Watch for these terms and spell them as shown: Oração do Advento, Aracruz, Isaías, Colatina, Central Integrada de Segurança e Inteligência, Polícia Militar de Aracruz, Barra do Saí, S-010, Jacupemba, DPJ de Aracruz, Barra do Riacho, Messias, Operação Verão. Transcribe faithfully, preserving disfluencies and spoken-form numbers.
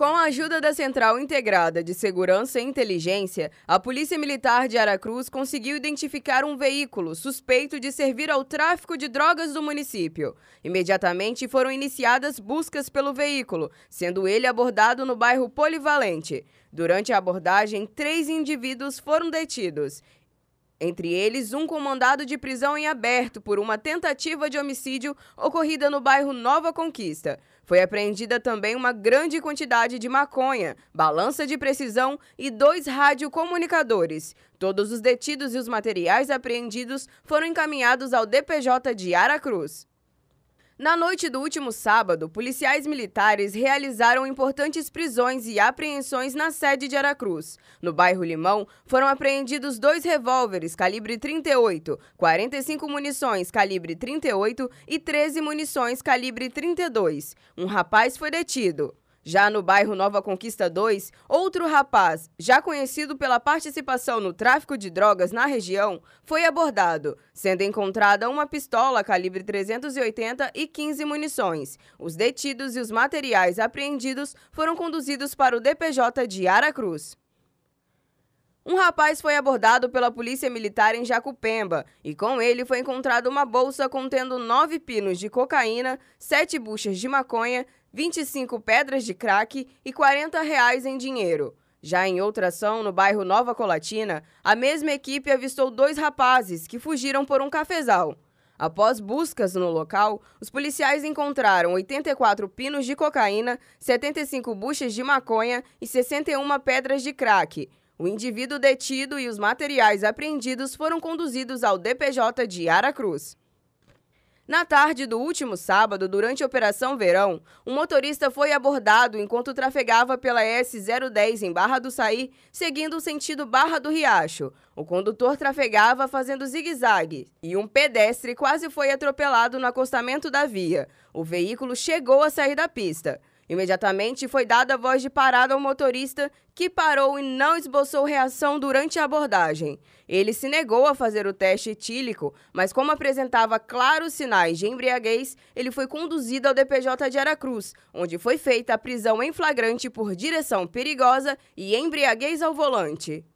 Com a ajuda da Central Integrada de Segurança e Inteligência, a Polícia Militar de Aracruz conseguiu identificar um veículo suspeito de servir ao tráfico de drogas do município. Imediatamente foram iniciadas buscas pelo veículo, sendo ele abordado no bairro Polivalente. Durante a abordagem, três indivíduos foram detidos. Entre eles, um com mandado de prisão em aberto por uma tentativa de homicídio ocorrida no bairro Nova Conquista. Foi apreendida também uma grande quantidade de maconha, balança de precisão e dois radiocomunicadores. Todos os detidos e os materiais apreendidos foram encaminhados ao D P J de Aracruz. Na noite do último sábado, policiais militares realizaram importantes prisões e apreensões na sede de Aracruz. No bairro Limão, foram apreendidos dois revólveres calibre trinta e oito, quarenta e cinco munições calibre trinta e oito e treze munições calibre trinta e dois. Um rapaz foi detido. Já no bairro Nova Conquista dois, outro rapaz, já conhecido pela participação no tráfico de drogas na região, foi abordado, sendo encontrada uma pistola calibre trezentos e oitenta e quinze munições. Os detidos e os materiais apreendidos foram conduzidos para o D P J de Aracruz. Um rapaz foi abordado pela Polícia Militar em Jacupemba e com ele foi encontrada uma bolsa contendo nove pinos de cocaína, sete buchas de maconha, vinte e cinco pedras de crack e quarenta reais em dinheiro. Já em outra ação, no bairro Nova Colatina, a mesma equipe avistou dois rapazes que fugiram por um cafezal. Após buscas no local, os policiais encontraram oitenta e quatro pinos de cocaína, setenta e cinco buchas de maconha e sessenta e uma pedras de crack. O indivíduo detido e os materiais apreendidos foram conduzidos ao D P J de Aracruz. Na tarde do último sábado, durante a Operação Verão, um motorista foi abordado enquanto trafegava pela S zero dez em Barra do Saí, seguindo o sentido Barra do Riacho. O condutor trafegava fazendo zigue-zague e um pedestre quase foi atropelado no acostamento da via. O veículo chegou a sair da pista. Imediatamente foi dada a voz de parada ao motorista, que parou e não esboçou reação durante a abordagem. Ele se negou a fazer o teste etílico, mas como apresentava claros sinais de embriaguez, ele foi conduzido ao D P J de Aracruz, onde foi feita a prisão em flagrante por direção perigosa e embriaguez ao volante.